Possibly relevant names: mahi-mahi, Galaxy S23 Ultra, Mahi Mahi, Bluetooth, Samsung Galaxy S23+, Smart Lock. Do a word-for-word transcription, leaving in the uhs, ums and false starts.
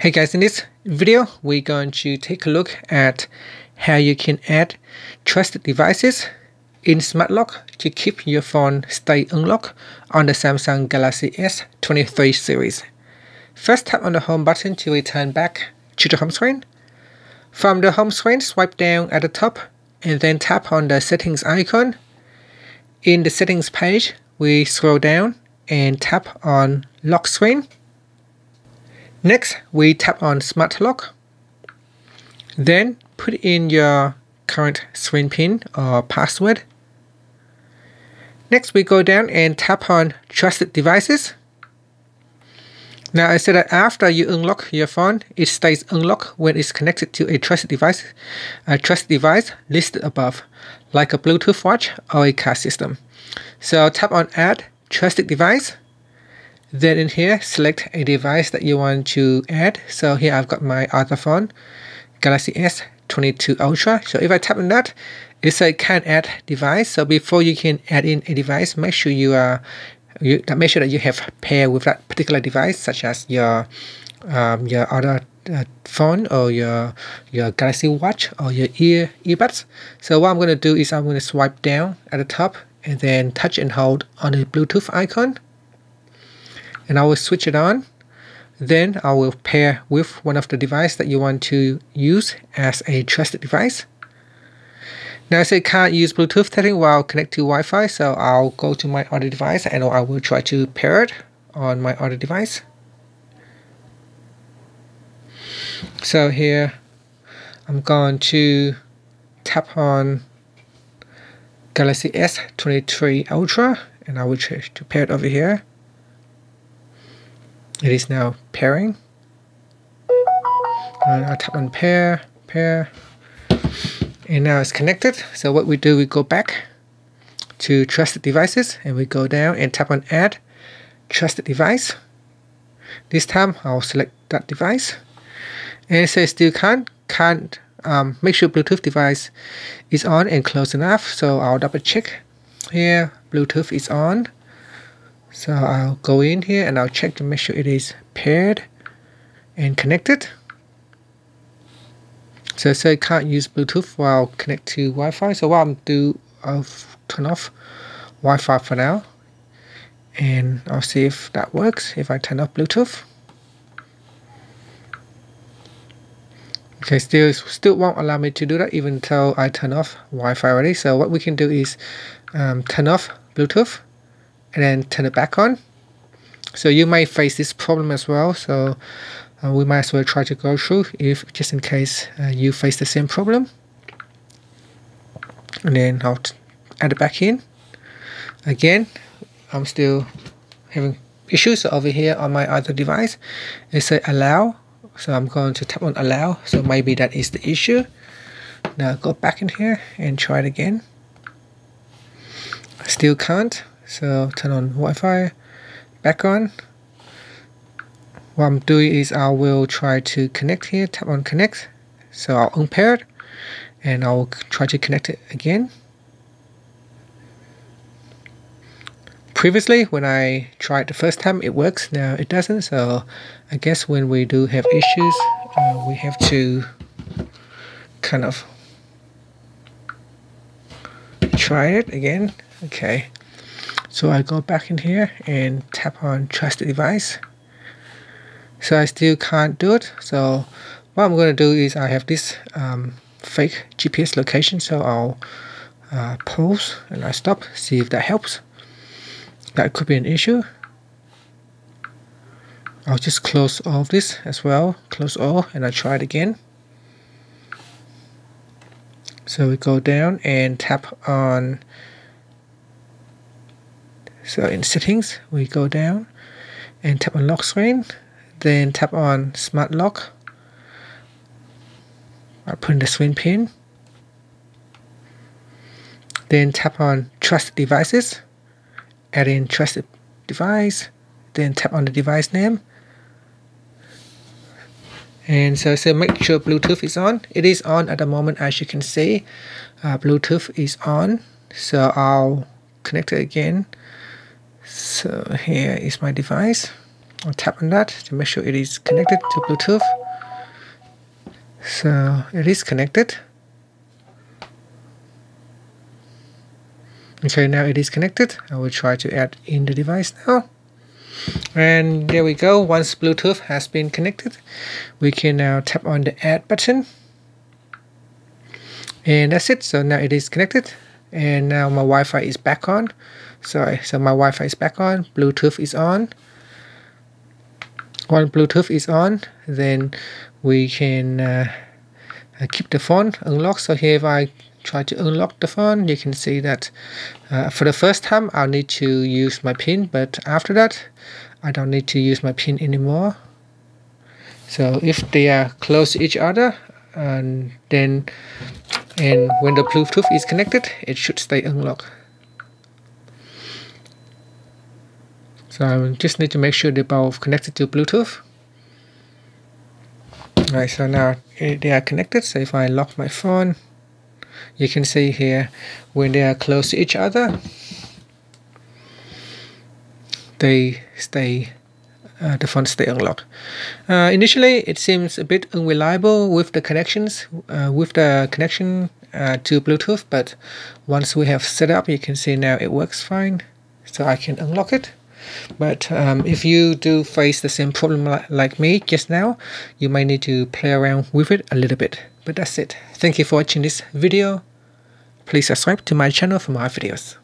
Hey guys, in this video, we're going to take a look at how you can add trusted devices in Smart Lock to keep your phone stay unlocked on the Samsung Galaxy S twenty-three series. First, tap on the home button to return back to the home screen. From the home screen, swipe down at the top and then tap on the settings icon. In the settings page, we scroll down and tap on lock screen. Next, we tap on Smart Lock. Then put in your current screen pin or password. Next, we go down and tap on Trusted Devices. Now, I said that after you unlock your phone, it stays unlocked when it's connected to a trusted device, a trusted device listed above, like a Bluetooth watch or a car system. So tap on Add Trusted Device. Then in here, select a device that you want to add. So here I've got my other phone, Galaxy S twenty-two Ultra. So if I tap on that, it says can't add device. So before you can add in a device, make sure you are you make sure that you have paired with that particular device, such as your um, your other uh, phone or your your Galaxy Watch or your ear earbuds. So what I'm going to do is I'm going to swipe down at the top and then touch and hold on the Bluetooth icon. And I will switch it on. Then I will pair with one of the devices that you want to use as a trusted device. Now I say can't use Bluetooth setting while connect to Wi-Fi, so I'll go to my other device and I will try to pair it on my other device. So here I'm going to tap on Galaxy S twenty-three Ultra and I will change to pair it over here. It is now pairing. And I'll tap on pair, pair. And now it's connected. So what we do, we go back to trusted devices and we go down and tap on add trusted device. This time I'll select that device. And it says still can't, can't um, make sure Bluetooth device is on and close enough. So I'll double check here, Bluetooth is on. So I'll go in here and I'll check to make sure it is paired and connected. So I say can't use Bluetooth while connect to Wi-Fi. So what I'll do, I'll turn off Wi-Fi for now. And I'll see if that works, if I turn off Bluetooth. Okay, still, still won't allow me to do that even though I turn off Wi-Fi already. So what we can do is um, turn off Bluetooth. And then turn it back on. So you might face this problem as well. So uh, we might as well try to go through if just in case uh, you face the same problem. And then I'll add it back in. Again, I'm still having issues. So over here on my other device, it says allow. So I'm going to tap on allow. So maybe that is the issue. Now go back in here and try it again. I still can't. So turn on Wi-Fi, back on. What I'm doing is I will try to connect here, tap on connect. So I'll unpair it and I'll try to connect it again. Previously, when I tried the first time, it works, now it doesn't. So I guess when we do have issues, uh, we have to kind of try it again, okay. So I go back in here and tap on trusted device. So I still can't do it. So what I'm going to do is I have this um, fake G P S location. So I'll uh, pause and I stop, see if that helps. That could be an issue. I'll just close all of this as well. Close all and I try it again. So we go down and tap on. So in settings, we go down and tap on lock screen, then tap on smart lock. I put in the screen pin, then tap on trusted devices, add in trusted device, then tap on the device name. And so, so make sure Bluetooth is on. It is on at the moment, as you can see, uh, Bluetooth is on. So I'll connect it again. So here is my device. I'll tap on that to make sure it is connected to Bluetooth. So it is connected. Okay, now it is connected. I will try to add in the device now. And there we go. Once Bluetooth has been connected, we can now tap on the add button. And that's it. So now it is connected. And now my Wi-Fi is back on. Sorry, so my Wi-Fi is back on. Bluetooth is on. While Bluetooth is on, then we can uh, keep the phone unlocked. So here if I try to unlock the phone, you can see that uh, for the first time I'll need to use my PIN, but after that I don't need to use my PIN anymore. So if they are close to each other, and then and when the Bluetooth is connected, it should stay unlocked. So I just need to make sure they're both connected to Bluetooth. Alright, so now they are connected. So if I lock my phone, you can see here when they are close to each other, they stay. Uh, the phone stay unlocked. Uh, initially, it seems a bit unreliable with the connections, uh, with the connection uh, to Bluetooth. But once we have set up, you can see now it works fine. So I can unlock it. But um, if you do face the same problem li like me just now, you might need to play around with it a little bit. But that's it. Thank you for watching this video. Please subscribe to my channel for more videos.